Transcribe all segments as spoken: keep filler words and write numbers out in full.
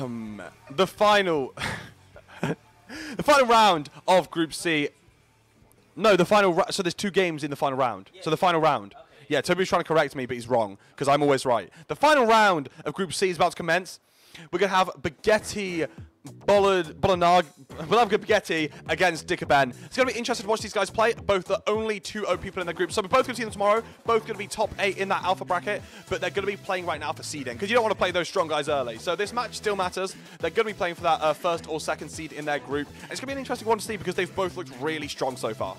Um, the final, the final round of Group C. No, the final. So there's two games in the final round. Yeah. So the final round. Okay. Yeah, Toby's trying to correct me, but he's wrong because I'm always right. The final round of Group C is about to commence. We're gonna have Bagetti Bolonato Bagetti against Dicka Ben. It's gonna be interesting to watch these guys play. Both the only two O P people in the group, so we're both gonna see them tomorrow. Both gonna be top eight in that alpha bracket, but they're gonna be playing right now for seeding because you don't want to play those strong guys early. So this match still matters. They're gonna be playing for that uh, first or second seed in their group. And it's gonna be an interesting one to see because they've both looked really strong so far.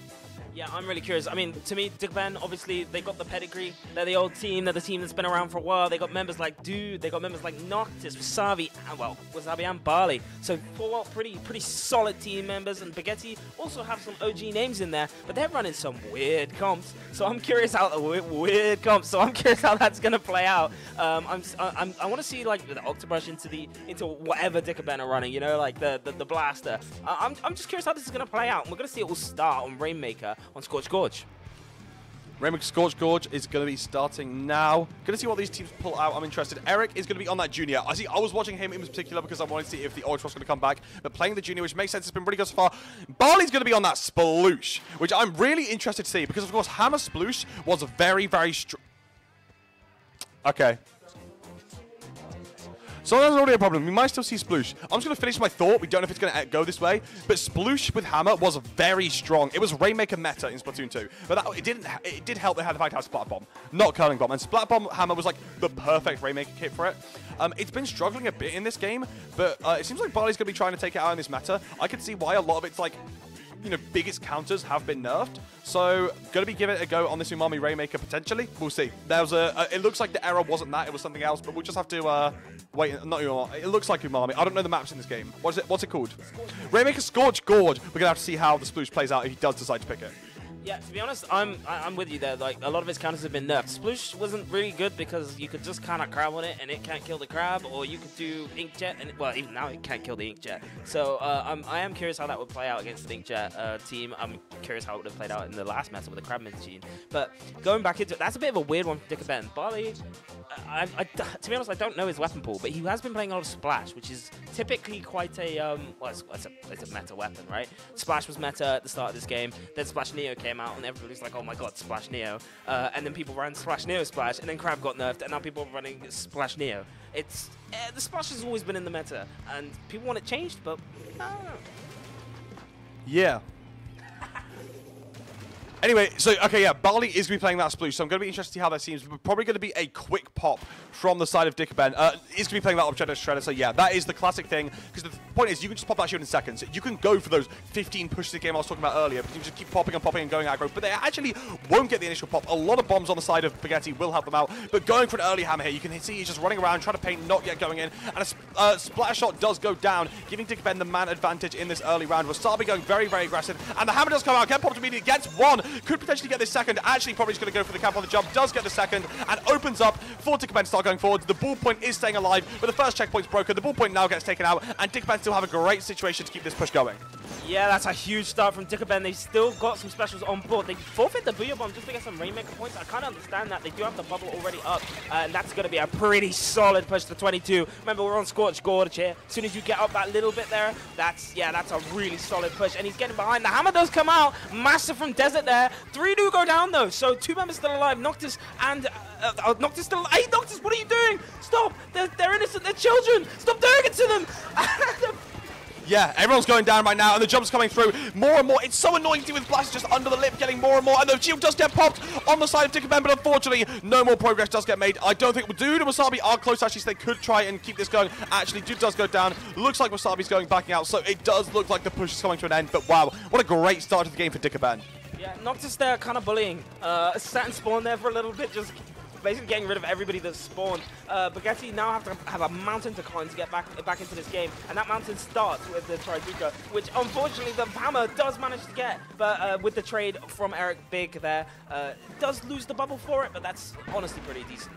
Yeah, I'm really curious. I mean, to me, Dicka Ben, obviously, they got the pedigree. They're the old team. They're the team that's been around for a while. They got members like Dude. They got members like Noctis, Wasabi, and, well, Wasabi and Barley. So four pretty pretty solid team members. And Bagetti also have some O G names in there, but they're running some weird comps. So I'm curious how weird comps. So I'm curious how that's gonna play out. Um, I'm, I'm I want to see like the Octobrush into the into whatever Dicka Ben are running. You know, like the the, the Blaster. Uh, I'm I'm just curious how this is gonna play out. And we're gonna see it all start on Rainmaker. On Scorch Gorge. Rainmaker Scorch Gorge is going to be starting now. Going to see what these teams pull out. I'm interested. Eric is going to be on that junior. I see. I was watching him in particular because I wanted to see if the Ultra was going to come back. But playing the junior, which makes sense, it's been really good so far. Barley's going to be on that Sploosh, which I'm really interested to see because, of course, Hammer Sploosh was very, very strong. Okay. So that's already a problem. We might still see Sploosh. I'm just going to finish my thought. We don't know if it's going to go this way. But Sploosh with Hammer was very strong. It was Rainmaker meta in Splatoon two. But that, it didn't. It did help they had the fact to have Splat Bomb, not Curling Bomb. And Splat Bomb Hammer was like the perfect Rainmaker kit for it. Um, it's been struggling a bit in this game. But uh, it seems like Barley's going to be trying to take it out in this meta. I can see why a lot of it's like, you know, biggest counters have been nerfed. So, going to be giving it a go on this Umami Rainmaker, potentially. We'll see. There was a, a, it looks like the error wasn't that. It was something else. But we'll just have to uh, wait. Not Umami. It looks like Umami. I don't know the maps in this game. What is it, what's it called? Scorch. Rainmaker Scorch Gorge. We're going to have to see how the Sploosh plays out if he does decide to pick it. Yeah, to be honest, I'm I'm with you there. Like, a lot of his counters have been nerfed. Sploosh wasn't really good because you could just kind of crab on it and it can't kill the crab, or you could do Inkjet and it, well, even now it can't kill the Inkjet. So uh, I'm I am curious how that would play out against the Inkjet uh, team. I'm curious how it would have played out in the last match with the crab machine. But going back into it, that's a bit of a weird one for Dicka Ben. Barley, I, I, to be honest, I don't know his weapon pool, but he has been playing a lot of Splash, which is typically quite a um, well, it's, it's a it's a meta weapon, right? Splash was meta at the start of this game. Then Splash Neo came out and everybody's like, oh my god, Splash Neo, uh, and then people ran Splash Neo Splash, and then Crab got nerfed, and now people are running Splash Neo. It's uh, the Splash has always been in the meta, and people want it changed, but I don't know. Yeah. Anyway, so, okay, yeah, Barley is going to be playing that Sploosh, so I'm going to be interested to see how that seems. We're probably going to be a quick pop from the side of Dicka Ben. Uh, is going to be playing that Objective Shredder, so yeah, that is the classic thing, because the point is, you can just pop that shield in seconds. You can go for those fifteen pushes a game I was talking about earlier, because you just keep popping and popping and going aggro, but they actually won't get the initial pop. A lot of bombs on the side of Bagetti will help them out, but going for an early hammer here, you can see he's just running around, trying to paint, not yet going in, and a sp uh, splash shot does go down, giving Dicka Ben the man advantage in this early round. Wasabi going very, very aggressive, and the hammer does come out, get popped immediately, gets one, could potentially get this second. Actually, probably just going to go for the cap on the jump. Does get the second and opens up for Dicka Ben to start going forwards. The ball point is staying alive, but the first checkpoint's broken. The ball point now gets taken out, and Dicka Ben still have a great situation to keep this push going. Yeah, that's a huge start from Dicka Ben. They've still got some specials on board. They forfeit the Booyah Bomb just to get some Rainmaker points. I kind of understand that. They do have the bubble already up, uh, and that's going to be a pretty solid push to twenty-two. Remember, we're on Scorch Gorge here. As soon as you get up that little bit there, that's, yeah, that's a really solid push, and he's getting behind. The hammer does come out. Massive from Desert there. Three do go down, though, so two members still alive. Noctis and... Uh, uh, Noctis still... Hey, Noctis, what are you doing? Stop! They're, they're innocent. They're children. Stop doing it to them! Yeah, everyone's going down right now, and the jump's coming through more and more. It's so annoying to see with Blaster just under the lip, getting more and more, and the shield does get popped on the side of Dicka Ben, but unfortunately, no more progress does get made. I don't think Dude and Wasabi are close, actually, so they could try and keep this going. Actually, Dude does go down. Looks like Wasabi's going backing out, so it does look like the push is coming to an end, but wow, what a great start to the game for Dicka Ben. Yeah, Noctis there, kind of bullying. Uh, sat and spawned there for a little bit, just... basically getting rid of everybody that's spawned. Uh, Bagetti now have to have a mountain to climb to get back back into this game, and that mountain starts with the Triduco, which unfortunately the hammer does manage to get, but uh, with the trade from Eric Big there, uh, does lose the bubble for it, but that's honestly pretty decent.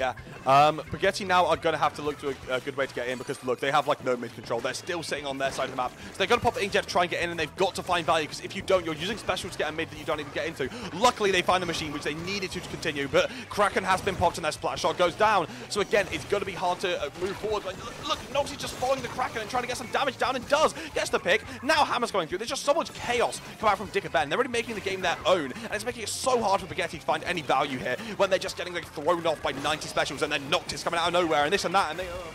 Yeah. Um, Bagetti now are going to have to look to a, a good way to get in because, look, they have, like, no mid control. They're still sitting on their side of the map. So they're going to pop the Inkjet to try and get in, and they've got to find value because if you don't, you're using special to get a mid that you don't even get into. Luckily, they find the machine, which they needed to, to continue, but Kraken has been popped and their splash shot goes down. So, again, it's going to be hard to move forward. But look, Noctis just following the Kraken and trying to get some damage down and does. Gets the pick. Now Hammer's going through. There's just so much chaos coming out from Dicka Ben. They're already making the game their own, and it's making it so hard for Bagetti to find any value here when they're just getting, like, thrown off by ninety specials and then Noctis coming out of nowhere and this and that. And they, oh.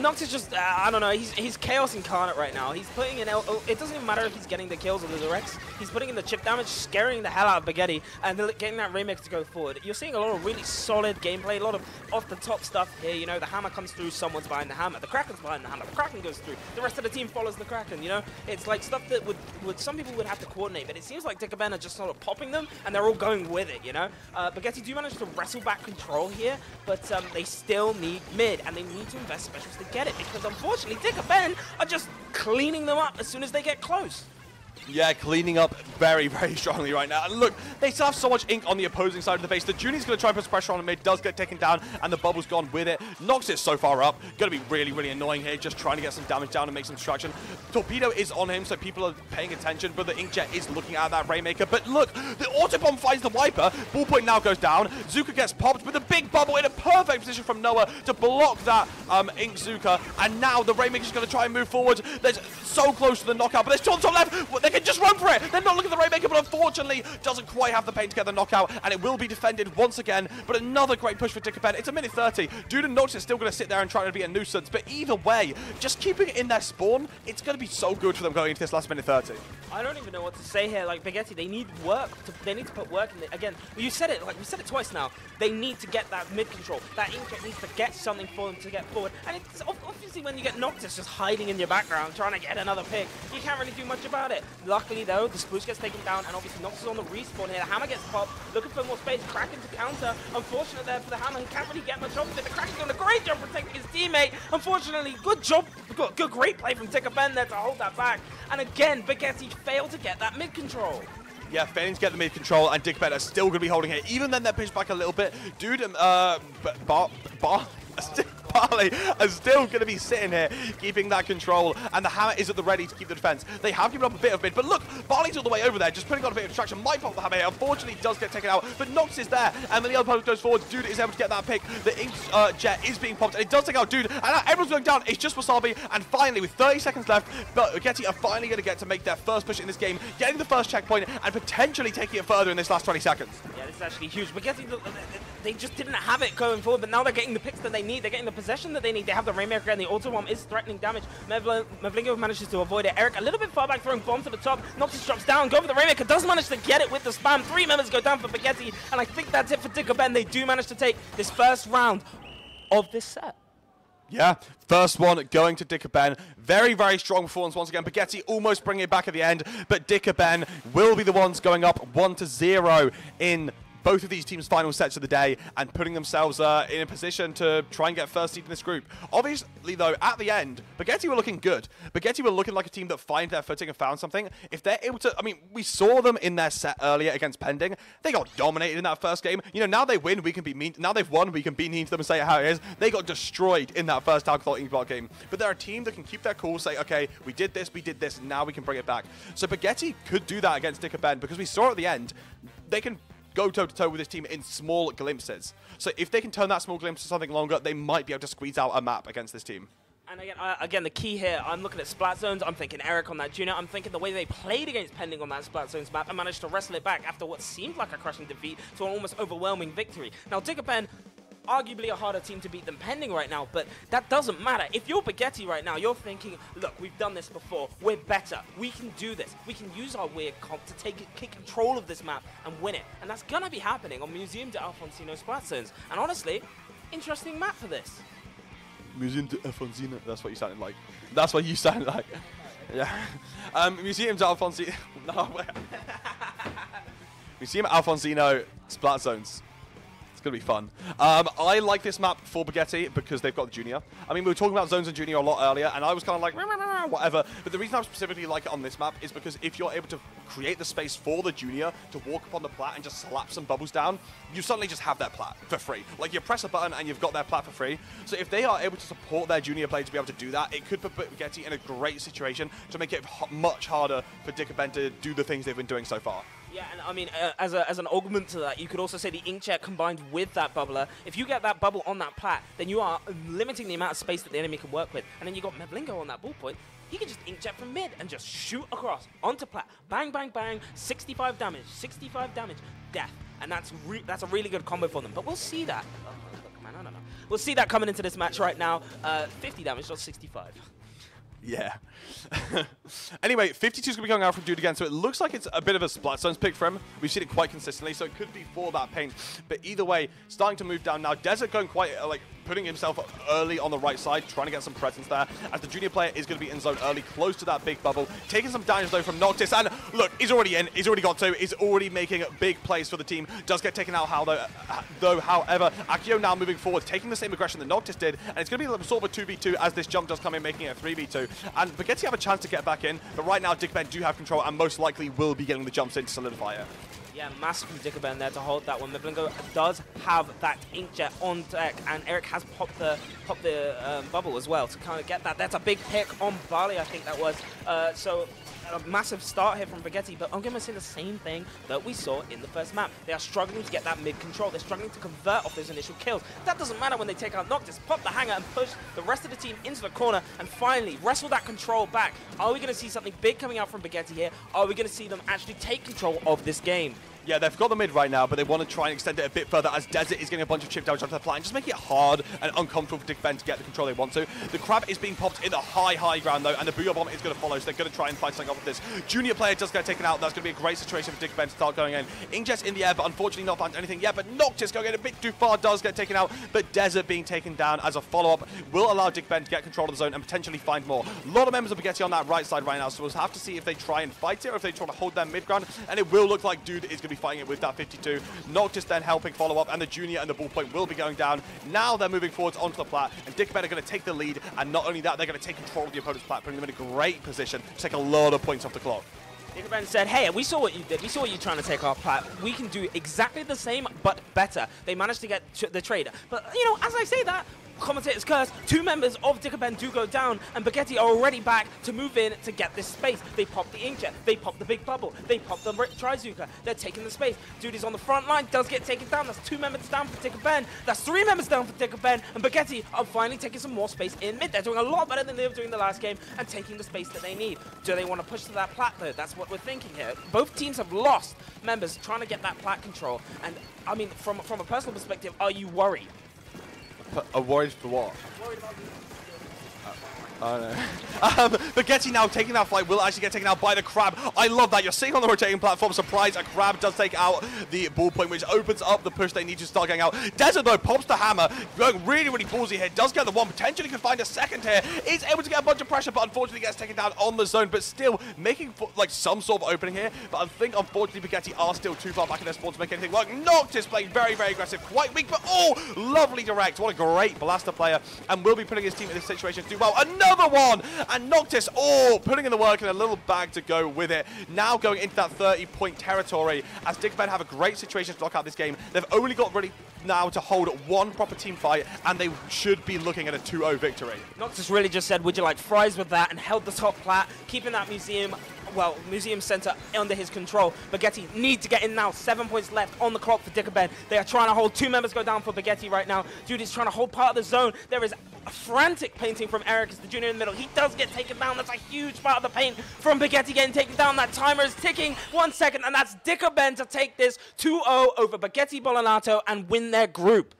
Noctis just, uh, I don't know, he's, he's chaos incarnate right now. He's putting in, L it doesn't even matter if he's getting the kills or the directs, he's putting in the chip damage, scaring the hell out of Bagetti and getting that remix to go forward. You're seeing a lot of really solid gameplay, a lot of off-the-top stuff here, you know, the Hammer comes through, someone's behind the Hammer, the Kraken's behind the Hammer, the Kraken goes through, the rest of the team follows the Kraken, you know? It's like stuff that would, would some people would have to coordinate, but it seems like Dicka Ben are just sort of popping them and they're all going with it, you know? Uh, Bagetti do manage to wrestle back control here, but um, they still need mid, and they need to invest specials to get it, because unfortunately Dicka Ben are just cleaning them up as soon as they get close. Yeah, cleaning up very, very strongly right now. And look, they still have so much ink on the opposing side of the base. The Junie's going to try and put pressure on him. It does get taken down, and the bubble's gone with it. Noctis so far up. Going to be really, really annoying here, just trying to get some damage down and make some distraction. Torpedo is on him, so people are paying attention, but the Inkjet is looking at that Rainmaker. But look, the Autobomb finds the Wiper. Ballpoint now goes down. Zuka gets popped, but the big bubble in a perfect position from Noah to block that um, Ink Zuka. And now the Rainmaker's going to try and move forward. They're so close to the knockout, but they're still on top left. They can just run for it. They're not looking at the Rainmaker, but unfortunately doesn't quite have the paint to get the knockout, and it will be defended once again. But another great push for Dicka Ben. It's a minute thirty. Dude and Noctis is still going to sit there and try to be a nuisance, but either way, just keeping it in their spawn, it's going to be so good for them going into this last minute thirty. I don't even know what to say here. Like, Bagetti, they need work. To, they need to put work in it. Again, you said it. Like, we said it twice now. They need to get that mid control. That Inkjet needs to get something for them to get forward. And it's obviously when you get Noctis just hiding in your background trying to get another pick, you can't really do much about it. Luckily, though, the Sploosh gets taken down, and obviously Noctis is on the respawn here. The Hammer gets popped, looking for more space. Kraken to counter. Unfortunate there for the Hammer. He can't really get much off of it. The Kraken's doing a great job protecting his teammate. Unfortunately, good job. Good, good great play from Dicka Ben there to hold that back. And again, Bagetti failed to get that mid-control. Yeah, failing to get the mid control, and Dicka Ben are still going to be holding it. Even then, they're pushed back a little bit. Dude, um, uh, Bar... Bar... Barley are still going to be sitting here, keeping that control, and the Hammer is at the ready to keep the defense. They have given up a bit of mid, but look, Barley's all the way over there, just putting on a bit of distraction. Might pop the Hammer here. Unfortunately, does get taken out, but Nox is there, and then the other player goes forward. Dude is able to get that pick. The Ink uh, Jet is being popped, and it does take out Dude, and now everyone's going down. It's just Wasabi, and finally, with thirty seconds left, Bagetti are finally going to get to make their first push in this game, getting the first checkpoint, and potentially taking it further in this last twenty seconds. Yeah, this is actually huge. Bagetti, they just didn't have it going forward, but now they're getting the picks that they need. They're getting the possession that they need. They have the Rainmaker, and the Autobomb is threatening damage. Meblingo manages to avoid it. Eric a little bit far back, throwing bomb to the top. Noctis drops down, go for the Rainmaker, does manage to get it with the spam. Three members go down for Bagetti, and I think that's it for Dicka Ben. They do manage to take this first round of this set. Yeah, first one going to Dicka Ben. Very, very strong performance once again. Bagetti almost bringing it back at the end, but Dicka Ben will be the ones going up one to zero in both of these teams' final sets of the day, and putting themselves uh, in a position to try and get first seed in this group. Obviously, though, at the end, Bagetti were looking good. Bagetti were looking like a team that find their footing and found something. If they're able to, I mean, we saw them in their set earlier against Pending. They got dominated in that first game. You know, now they win, we can be mean. Now they've won, we can be mean to them and say how it is. They got destroyed in that first alcohol ink block game. But they're a team that can keep their cool, say, okay, we did this, we did this, now we can bring it back. So Bagetti could do that against Dicka Ben, because we saw at the end, they can go toe-to-toe with this team in small glimpses. So if they can turn that small glimpse to something longer, they might be able to squeeze out a map against this team. And again, uh, again, the key here, I'm looking at Splat Zones, I'm thinking Eric on that Junior, I'm thinking the way they played against Pending on that Splat Zones map and managed to wrestle it back after what seemed like a crushing defeat to an almost overwhelming victory. Now, Dicka Ben, arguably a harder team to beat than Pending right now, but that doesn't matter. If you're Bagetti right now, you're thinking, look, we've done this before, we're better, we can do this, we can use our weird comp to take take control of this map and win it. And that's gonna be happening on Museum d'Alfonsino Splat Zones. And honestly, interesting map for this. Museum d'Alfonsino, that's what you sounded like. That's what you sounded like. Yeah. Um, Museum d'Alfonsino, no way. Museum d'Alfonsino Splat Zones. It's going to be fun. Um, I like this map for Bagetti because they've got the Junior. I mean, we were talking about Zones and Junior a lot earlier, and I was kind of like, ah, whatever. But the reason I specifically like it on this map is because if you're able to create the space for the junior to walk up on the plat and just slap some bubbles down, you suddenly just have that plat for free. Like, you press a button and you've got their plat for free. So if they are able to support their junior player to be able to do that, it could put Bagetti in a great situation to make it much harder for Dicka Ben to do the things they've been doing so far. Yeah, and I mean, uh, as, a, as an augment to that, you could also say the Inkjet combined with that bubbler. If you get that bubble on that plat, then you are limiting the amount of space that the enemy can work with. And then you got Meblingo on that ball point. He can just Inkjet from mid and just shoot across onto plat. Bang, bang, bang, sixty-five damage, sixty-five damage, death. And that's, re that's a really good combo for them. But we'll see that. Oh, look, man, I don't know. We'll see that coming into this match right now. Uh, fifty damage, not sixty-five. Yeah. Anyway, fifty-two is going to be going out from Dude again, so it looks like it's a bit of a Splat Zones pick for him. We've seen it quite consistently, so it could be for that paint. But either way, starting to move down now. Desert going quite, uh, like, putting himself early on the right side, trying to get some presence there, as the junior player is going to be in zone early, close to that big bubble, taking some damage, though, from Noctis. And look, he's already in. He's already got two. He's already making big plays for the team. Does get taken out, how, though, though, however, Akio now moving forward, taking the same aggression that Noctis did, and it's going to be sort of a two v two as this jump does come in, making it a three v two. And Bagetti have a chance to get back in, but right now Dicka Ben do have control and most likely will be getting the jumps in to solidify it. Yeah, massive from Dicka Ben there to hold that one. Meblingo does have that Inkjet on deck, and Eric has popped the popped the um, bubble as well to kind of get that. That's a big pick on Barley, I think that was. Uh, so a massive start here from Bagetti, but I'm going to say the same thing that we saw in the first map. They are struggling to get that mid-control. They're struggling to convert off those initial kills. That doesn't matter when they take out Noctis. Pop the hanger and push the rest of the team into the corner and finally wrestle that control back. Are we going to see something big coming out from Bagetti here? Are we going to see them actually take control of this game? Yeah, they've got the mid right now, but they want to try and extend it a bit further as Desert is getting a bunch of chip damage onto the flat and just making it hard and uncomfortable for Dicka Ben to get the control they want to. The Crab is being popped in the high, high ground, though, and the Booyah Bomb is going to follow, so they're going to try and fight something off of this. Junior player does get taken out. That's going to be a great situation for Dicka Ben to start going in. Inkjet's in the air, but unfortunately not found anything yet, but Noctis going in a bit too far does get taken out, but Desert being taken down as a follow-up will allow Dicka Ben to get control of the zone and potentially find more. A lot of members of Bagetti on that right side right now, so we'll have to see if they try and fight it or if they try to hold their mid-ground, and it will look like Dude is going to be fighting it with that fifty-two. Noctis then helping follow up, and the junior and the ball point will be going down. Now they're moving forwards onto the plat, and Dicka Ben are going to take the lead, and not only that, they're going to take control of the opponent's plat, putting them in a great position to take a lot of points off the clock. Dicka Ben said, hey, we saw what you did. We saw you trying to take our plat. We can do exactly the same, but better. They managed to get the trade. But, you know, as I say that, commentator's curse, two members of Dicka Ben do go down, and Bagetti are already back to move in to get this space. They pop the Inkjet, they pop the big bubble, they pop the Trizuka, they're taking the space. Dude is on the front line, does get taken down. That's two members down for Dicka Ben, that's three members down for Dicka Ben, and Bagetti are finally taking some more space in mid. They're doing a lot better than they were doing the last game and taking the space that they need. Do they want to push to that plat though? That's what we're thinking here. Both teams have lost members trying to get that plat control, and I mean, from, from a personal perspective, are you worried? A worried for what? Worried about I don't know. um, Bagetti now taking that fight will actually get taken out by the Crab. I love that. You're sitting on the rotating platform. Surprise, a Crab does take out the ball point, which opens up the push they need to start getting out. Desert, though, pops the hammer. Going really, really ballsy here. Does get the one. Potentially can find a second here. He's able to get a bunch of pressure, but unfortunately gets taken down on the zone, but still making like some sort of opening here. But I think, unfortunately, Bagetti are still too far back in their spawn to make anything work. Noctis playing very, very aggressive. Quite weak, but oh, lovely direct. What a great Blaster player. And will be putting his team in this situation to do well. Another Another one, and Noctis, oh, putting in the work and a little bag to go with it. Now going into that thirty point territory as Dicka Ben have a great situation to knock out this game. They've only got really now to hold one proper team fight, and they should be looking at a two oh victory. Noctis really just said, would you like fries with that, and held the top plat, keeping that museum, well, museum center under his control. Bagetti need to get in now. Seven points left on the clock for Dicka Ben. They are trying to hold. Two members go down for Bagetti right now. Dude is trying to hold part of the zone. There is a frantic painting from Eric as the junior in the middle. He does get taken down. That's a huge part of the paint from Bagetti getting taken down. That timer is ticking. One second, and that's Dicka Ben to take this two oh over Bagetti Bolonato and win their group.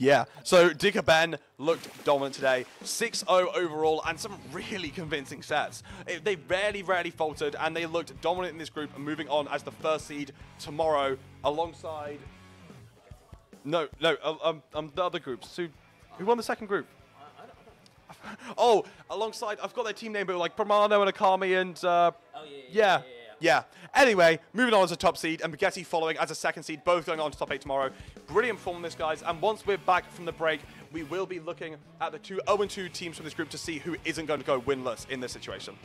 Yeah, so Dicka Ben looked dominant today, six oh overall, and some really convincing sets. It, they rarely, rarely faltered, and they looked dominant in this group, and moving on as the first seed tomorrow alongside... No, no, um, um, the other groups. So, who won the second group? Oh, alongside, I've got their team name, but like Pramano and Akami and... Uh, oh, yeah, yeah, yeah. yeah, yeah. Yeah. Anyway, moving on as a top seed, and Bagetti following as a second seed, both going on to top eight tomorrow. Brilliant form, this guys. And once we're back from the break, we will be looking at the two oh and two teams from this group to see who isn't going to go winless in this situation.